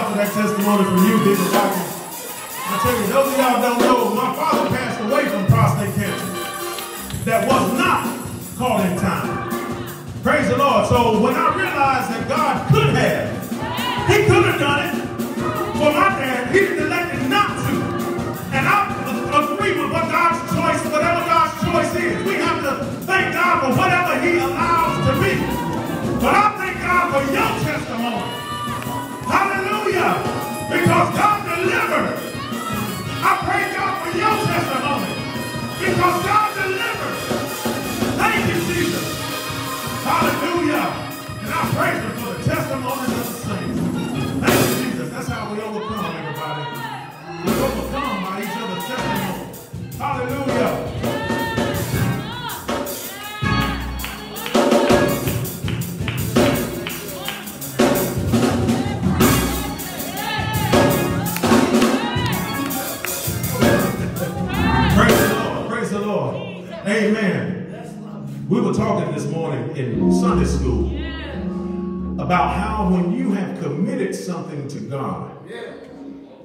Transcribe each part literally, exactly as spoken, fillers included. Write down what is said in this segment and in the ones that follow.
out to that testimony from you, Big Rocky. I tell you, those of y'all don't know, my father passed away from prostate cancer. That was not calling time. Praise the Lord. So when I realized that God could have, he could have done it for my dad. He elected not to. And I agree with what God's choice, whatever God's choice is. We have to thank God for whatever he allows to be. But I thank God for your testimony. Hallelujah. Because God delivered. I pray God for your testimony. Because God delivered. Thank you, Jesus. Hallelujah. And I praise him for the testimonies of the saints. Thank you, Jesus. That's how we overcome, everybody. We overcome by each other's testimony. Hallelujah. Praise the Lord. Praise the Lord. Amen. We were talking this morning in Sunday school about how when you have committed something to God, yeah.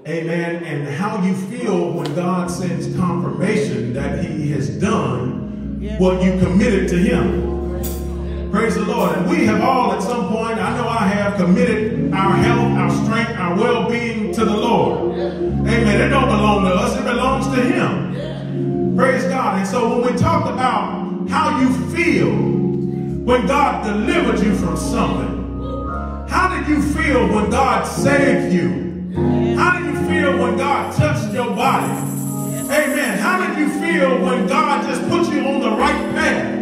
Amen, and how you feel when God sends confirmation that he has done yeah. what you committed to him. Praise the Lord. And we have all at some point, I know I have, committed our health, our strength, our well-being to the Lord. Yeah. Amen. It don't belong to us. It belongs to him. Yeah. Praise God. And so when we talked about how you feel when God delivered you from something, how did you feel when God saved you? How did you feel when God touched your body? Amen. How did you feel when God just put you on the right path?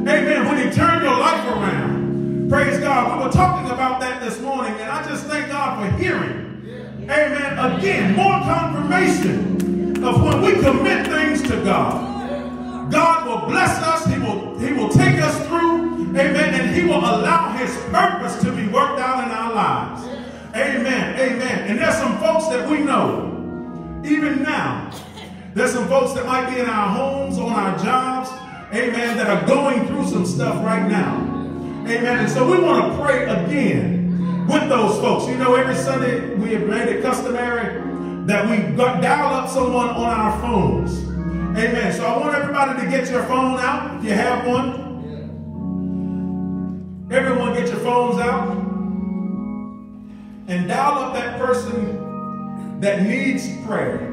Amen. When he turned your life around. Praise God. We were talking about that this morning, and I just thank God for hearing. Amen. Again, more confirmation of when we commit things to God. God will bless us. He will, he will take us through. Amen. And he will allow his purpose to be worked out in our lives. Amen. Amen. And there's some folks that we know, even now, there's some folks that might be in our homes, on our jobs, amen, that are going through some stuff right now. Amen. And so we want to pray again with those folks. You know, every Sunday we have made it customary that we dial up someone on our phones. Amen. So I want everybody to get your phone out if you have one. Everyone get your phones out and dial up that person that needs prayer.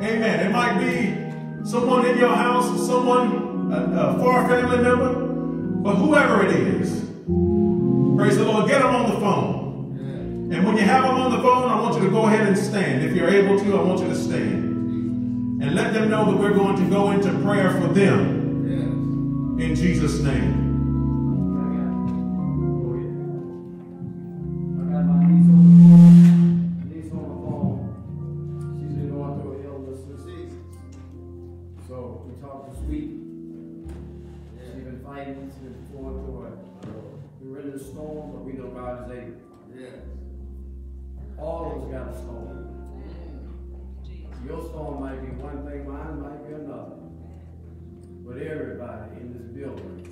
Amen. It might be someone in your house, or someone, a, a far family member, but whoever it is, praise the Lord, get them on the phone. And when you have them on the phone, I want you to go ahead and stand. If you're able to, I want you to stand. And let them know that we're going to go into prayer for them in Jesus' name. Storm, but we know God is able. Yeah. All of us got a storm. Your storm might be one thing, mine might be another. But everybody in this building,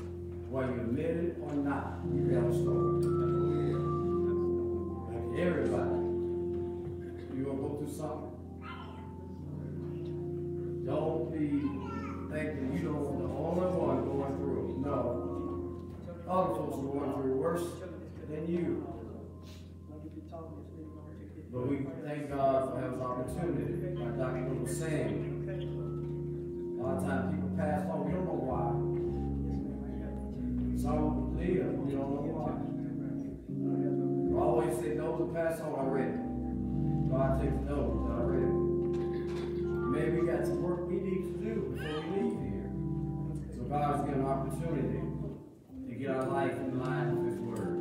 whether you admit it or not, you got a storm. Like everybody, you're going to go through something. Don't be thinking you don't the only one going through. No. Other folks are going through worse than you. But we thank God for having an opportunity. Like Doctor Little was saying, a lot of times people pass on, we don't know why. Some live, we don't know why. We always say those who pass on already. God takes those already. Maybe we got some work we need to do before we leave here. So God's given an opportunity. Get our life in line with His Word.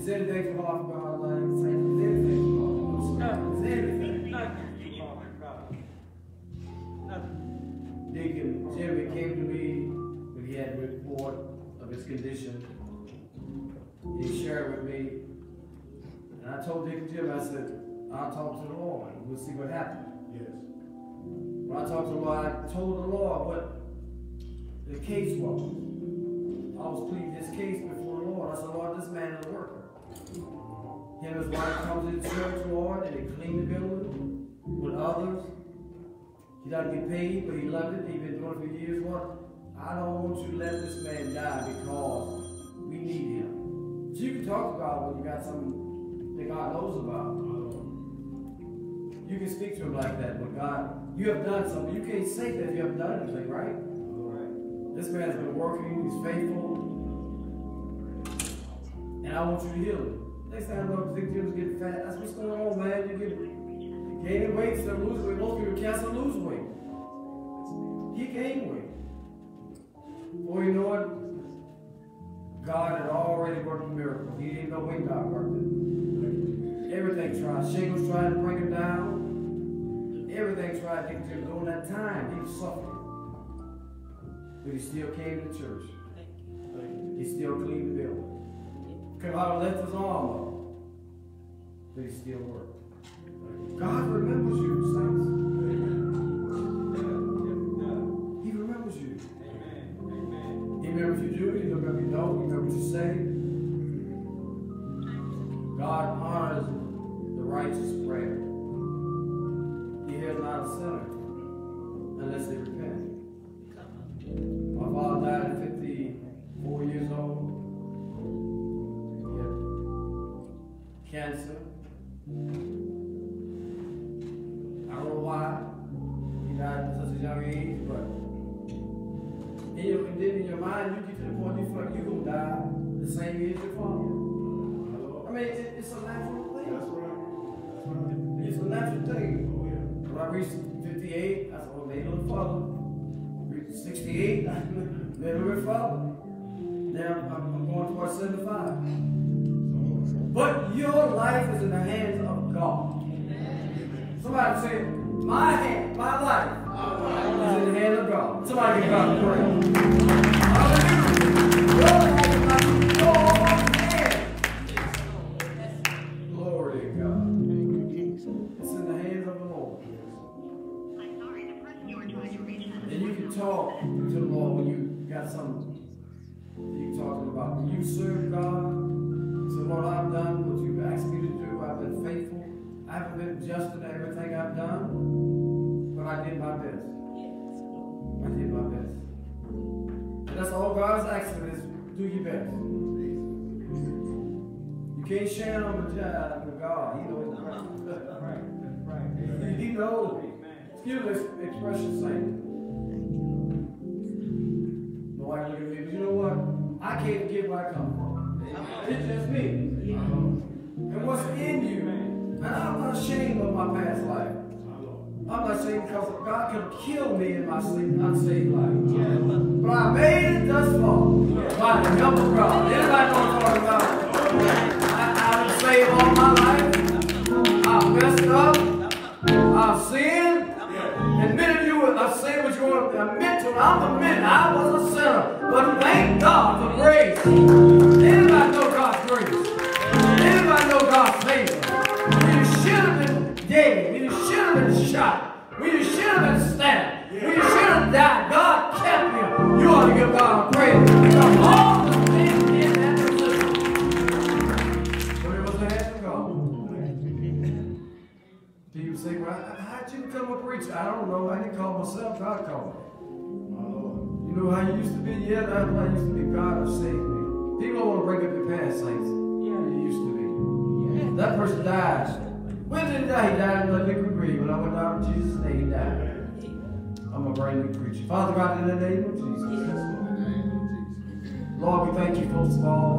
Is anything for off about our life? Is anything for off? Is anything? Nothing. Nothing. Deacon Jimmy came to me when he had a report of his condition. He shared with me. And I told Deacon Jimmy, I said, I'll talk to the Lord. We'll see what happens. Yes. When I talked to the Lord, I told the Lord what the case was. I was pleading this case before the Lord. I said, Lord, this man is a worker. and his wife come to the church, Lord, and they clean the building with others. He doesn't get paid, but he loved it. He's been doing it for years. Lord, I don't want you to let this man die because we need him. So you can talk about it when you got something that God knows about. You can speak to him like that, but God, you have done something. You can't say that you haven't done anything, right? All right. This man's been working. He's faithful. And I want you to heal him. Next time I know Zig Jim's getting fat, that's what's going on, man. You get you gain weight, so lose weight. Most people can't so lose weight. He gained weight. Well, you know what? God had already worked a miracle. He didn't know when God worked it. Everything tried. Shingles tried to bring him down. Everything tried to get to him. During that time, he was suffering. But he still came to church. He still cleaned the building. Could have left his arm up, but he still worked. God remembers you, saints. He remembers you. Amen. Amen. He remembers you do, he remembers you don't, he remembers you say. God honors the righteous prayer. He hears not a sinner unless they repent. My father died at fifty-four years old. Cancer. I don't know why he died at such a young age, but in your, in your mind, you get to the point you feel like you're going to die the same age your father. I mean, it, it's a natural thing. That's right. It's a natural thing. Oh, yeah. When I reached fifty-eight, I said, oh, they don't follow. Reached sixty-eight, I said, they don't follow. Now I'm, I'm going towards seventy-five. But your life is in the hands of God. Amen. Somebody say, my hand, my life Amen. Is in the hands of God. Somebody give God a praise. Hallelujah. Your life is in your hands. Glory to God. It's in the hands of the Lord. I'm sorry, the person you were trying to reach. And you can talk to the Lord when you got something you're talking about. When you serve God, so Lord, I've done what you've asked me to do. I've been faithful. I haven't been just in everything I've done, but I did my best. I did my best. And that's all God's asking is, do your best. You can't share on the job with God. He knows the right. That's right. That's right. He knows. Excuse this expression, saying. No, I can't give. You know what? I can't give where I come from. It's just me. And what's in you, and I'm not ashamed of my past life. I'm not ashamed because God can kill me in my sleep, unsaved life. But I made it thus far by the help of God. Anybody know what I'm talking about? I, I've been saved all my life. I've messed up. I've sinned. And many of you have sinned what you want to admit to. I'm a man. I was a sinner. But thank God for grace. Shot. We should have been stabbed. We should have died. God kept him. You ought to give God praise. Because all the things in that position. But it was the hand of God. People say, well, how'd you become a preacher? I don't know. I didn't call myself. God called me. Oh, you know how you used to be? Yeah, that's how I used to be. God saved me. People want to bring up your past things. Yeah, you used to be. Yeah. That person died. When did he die? He died in the liquid grave. When I went down in Jesus' name, he died. I'm a brand new preacher. Father God, in the name of Jesus. Lord, we thank you first of all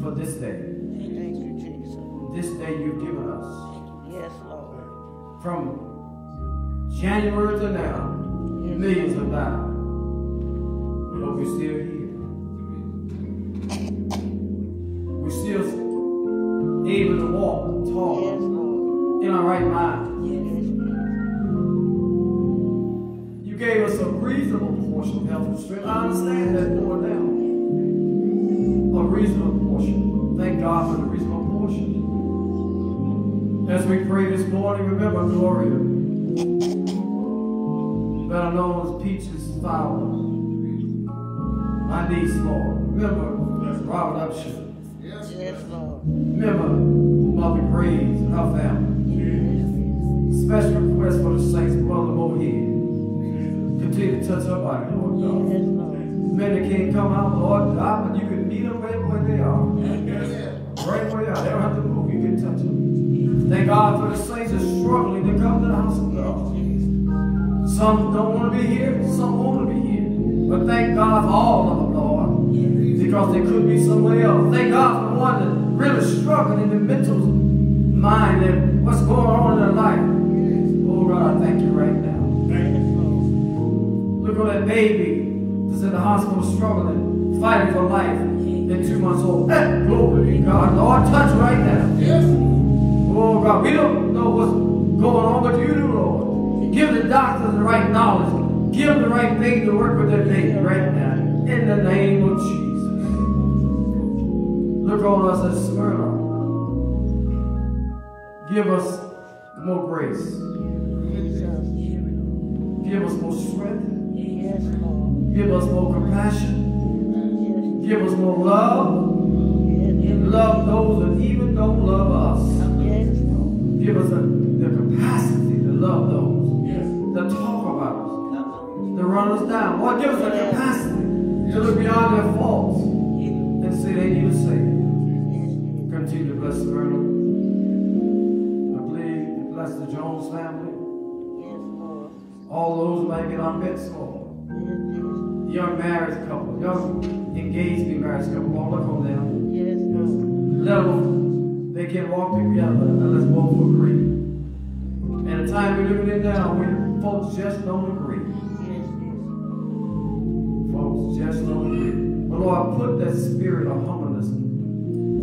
for this day. Thank you, Jesus. This day you've given us. Yes, Lord. From January to now, millions have died. But we're still here. We're still able to walk, talk. Yes. In our right mind. You gave us a reasonable portion of health and strength. I understand that more now. A reasonable portion. Thank God for the reasonable portion. As we pray this morning, remember Gloria, better known as Peaches Fowler. My niece, Lord. Remember Robert Upshur. Yes, Lord. Remember Mother Graves and her family. Special request for the saints, Mother Moheed. Continue to touch her body, Lord God. Many can't come out, Lord God, but you can meet them right where they are. Right where they are. They don't have to move. You can touch them. Thank God for the saints that's struggling to come to the house of God. Some don't want to be here. Some want to be here. But thank God for all of them, Lord, because they could be somewhere else. Thank God for one that's really struggling in the mental mind and what's going on in their life. Oh, God, I thank you right now. Thank you. Look at that baby that's in the hospital struggling, fighting for life, and two months old. Hey, glory to God. Lord, touch right now. Yes. Oh, God, we don't know what's going on, but you do, Lord. Give the doctors the right knowledge. Give them the right thing to work with their name right now. In the name of Jesus. Look on us as Smyrna. Give us more grace. Give us more strength. Give us more compassion. Give us more love. Love those that even don't love us. Give us the capacity to love those that talk about us, that run us down. Lord, give us the capacity to look beyond their faults and say they need a Savior. Continue to bless Smyrna. I believe bless the Jones family. All those who might get on bed school. Young married couple, young engaged married couple, Lord, look on them. Let them, they can't walk together unless both agree. And the time we're living in now, we folks just don't agree. Folks just don't agree. But Lord, put that spirit of humbleness.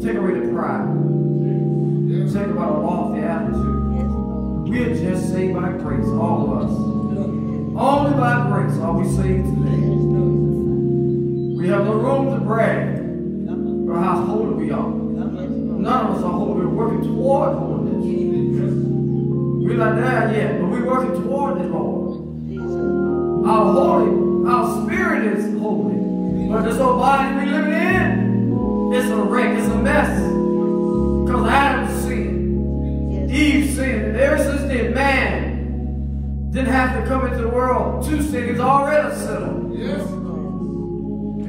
Take away the pride. Take away a lofty attitude. We are just saved by grace, all of us. Only by grace are we saved today. We have no room to brag for how holy we are. None of us are holy. We're working toward holiness. We're not there yet, but we're working toward the Lord. Our holy, our spirit is holy. But this old body we live in, it's a wreck, it's a mess. Because Adam sinned, Eve sinned, and ever since then, man didn't have to come into the world to sin. He's already a sinner. Yes.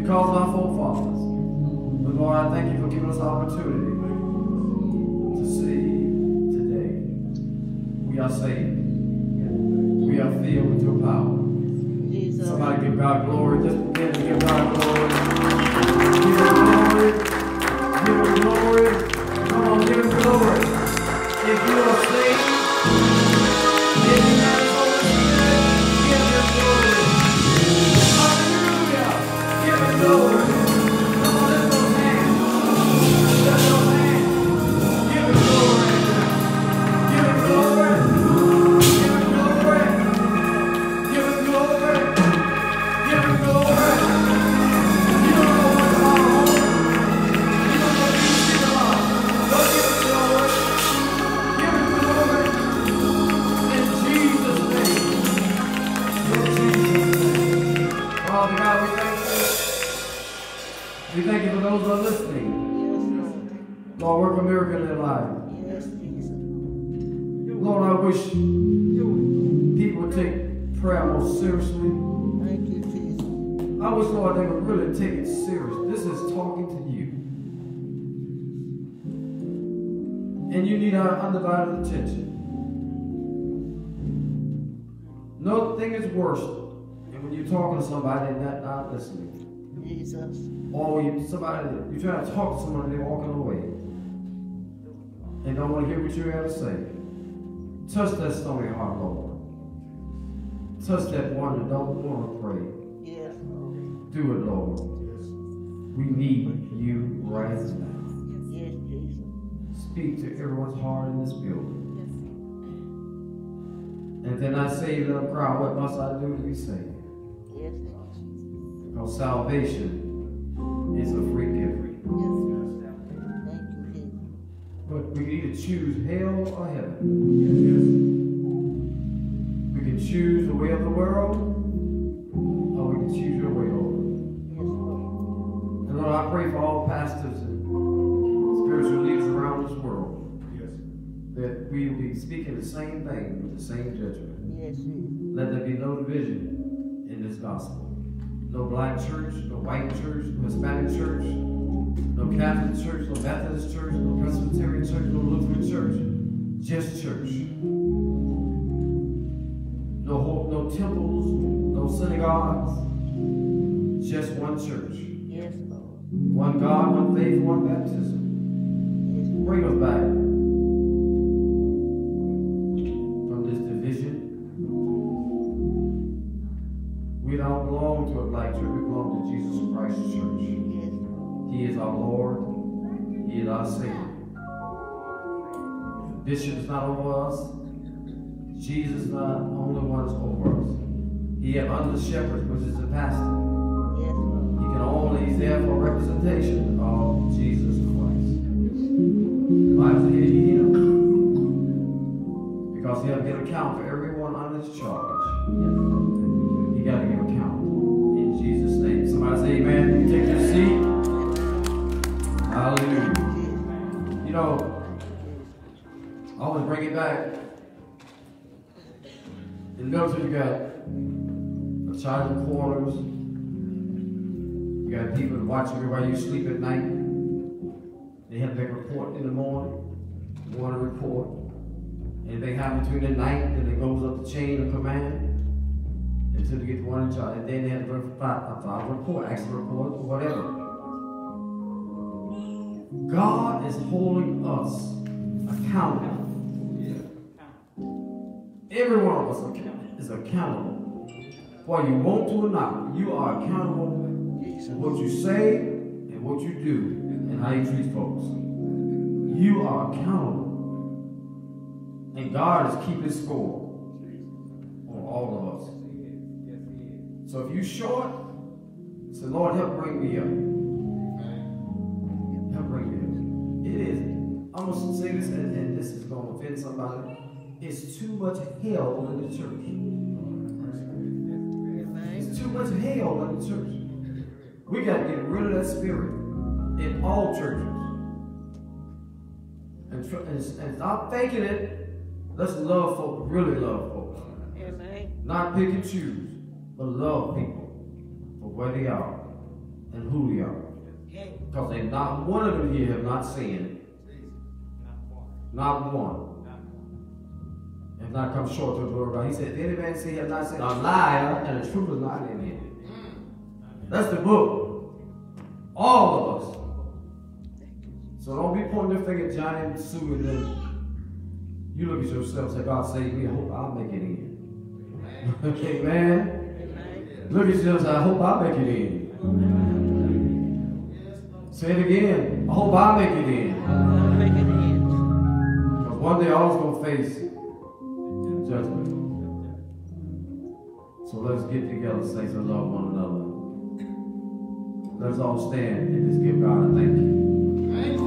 Because of our forefathers. But Lord, I thank you for giving us the opportunity to see. We are saved. We are filled with your power. Jesus. Somebody give God glory. Just begin to give God glory. Give him glory. Give him glory. Come on, give him glory. If you are saved, if you are saved, give him glory. Hallelujah. Give him glory. Come on, lift those hands. Lift those hands. Give him glory. Give him glory. We thank you for those who are listening. Lord, work a miracle in their lives. Lord, I wish people would take prayer more seriously. Thank you, Jesus. I wish, Lord, they would really take it serious. This is talking to you. And you need our undivided attention. Nothing is worse than when you're talking to somebody and not, not listening. Jesus. Or you, somebody, you try to talk to someone and they're walking away. They don't want to hear what you have to say. Touch that stony heart, Lord. Touch that one that don't want to pray. Yes. Do it, Lord. Yes. We need you right now. Yes. Speak to everyone's heart in this building. Yes. And if they're not saved, let them cry, what must I do to be saved? Yes. Because salvation is a free gift. Yes. But we need to choose hell or heaven. Yes. We can choose the way of the world, or we can choose your way, Lord. Yes. And Lord, I pray for all pastors and spiritual leaders around this world. Yes. that we will be speaking the same thing with the same judgment. Yes, yes. Let there be no division in this gospel. No black church, no white church, no Hispanic church, no Catholic church, no Methodist church, no Presbyterian church, no Lutheran church. Just church. No whole, no temples, no synagogues. Just one church. Yes, Lord. One God, one faith, one baptism. Yes. Bring us back to a black church. We belong to Jesus Christ's church. Yes. He is our Lord. He is our Savior. The bishop is not over us. Jesus is not the only one over us. He has under shepherds, which is the pastor. Yes. He can only, he's there for representation of Jesus Christ. Why is he here? Because he has to give account for everyone on his charge. Yes. He got to give account. Jesus' name. Somebody say amen. You take your seat. Hallelujah. You know, I always bring it back. In the military, you got a charge of quarters. You got people that watch you while you sleep at night. They have their report in the morning. They want to report. Anything happens between the night, then it goes up the chain of command. Until they get one child, and then they have to file a report, actually report, or whatever. God is holding us accountable. Yeah. Every one of us is accountable. Whether you want to or not, you are accountable for what you say and what you do and how you treat folks. You are accountable. And God is keeping score on all of us. So if you're short, say, Lord, help bring me up. Help bring me up. It is. I'm going to say this, and, and this is going to offend somebody. It's too much hell in the church. It's too much hell in the church. We got to get rid of that spirit in all churches. And, and, and stop faking it. Let's love folk, really love folk. Not pick and choose. But love people for where they are and who they are. Because they not one of them here have not sinned. Not one. Have not come short to the glory of God. He said, if any man say he has not sinned, a liar and the truth is not in him. That's the book. All of us. So don't be pointing your finger at Johnny and Sue and them. You look at yourself and say, God save me, I hope I'll make it in. Okay, man. Look at yourself, I hope I make it in. Say it again. I hope I make it in. Because one day all is going to face judgment. So let's get together, saints, and love one another. Let's all stand and just give God a thank you. Thank you.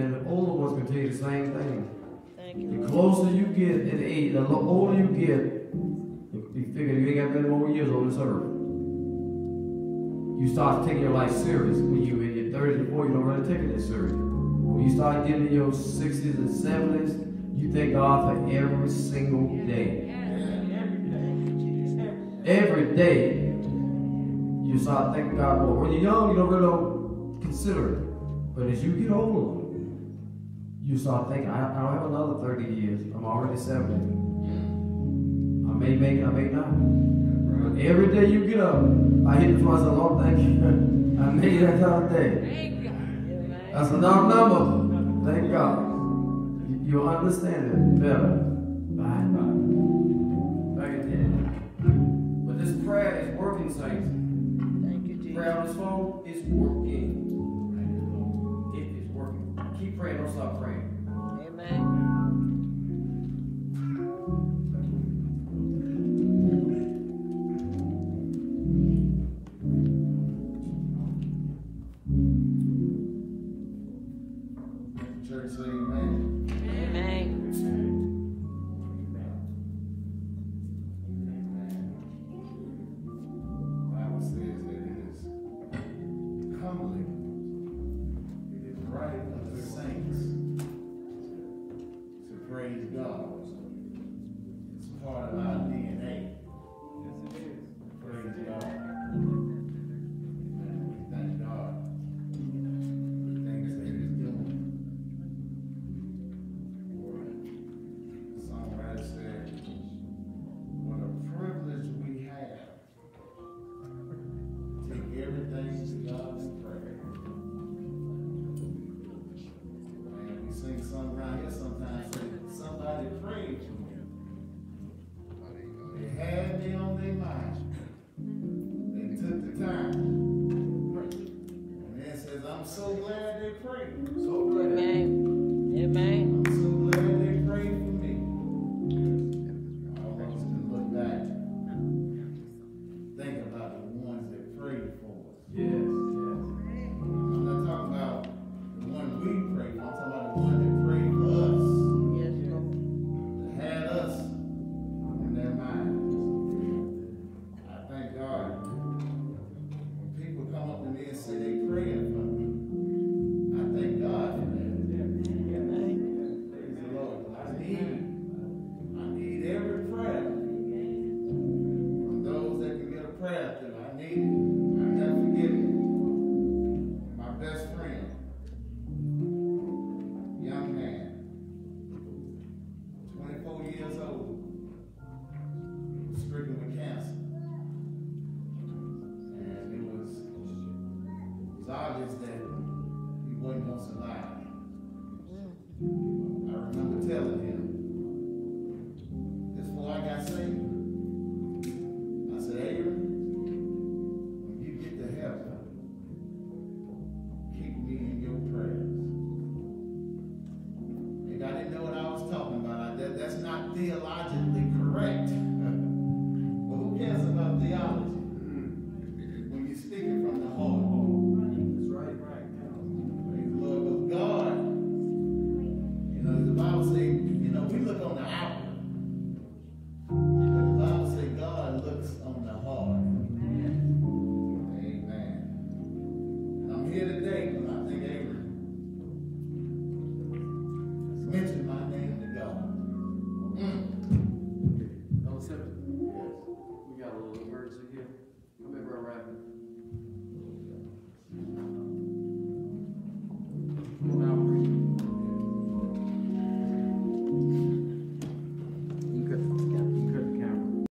And the older ones can tell you the same thing. Thank you. The closer you get in age, the older you get, you figure you ain't got many more years on this earth. You start taking your life serious. When you're in your thirties and forties, you don't really take it that serious. When you start getting in your sixties and seventies, you thank God for every single day. Every day, you start thanking God more. When you're young, you don't really don't consider it. But as you get older, you start thinking, I, I don't have another thirty years. I'm already seventy. I may make it, I may not. But every day you get up, I hit the floor and say, Lord, thank you. I made that kind of day. That's another number. Thank God. You'll understand it better by and by. Thank you. But this prayer is working, saints. Thank you, Jesus. Prayer on this phone is working. Keep praying, don't stop praying. Amen. and say amen. Amen. Amen. Amen. That he wasn't going to survive. I remember telling him.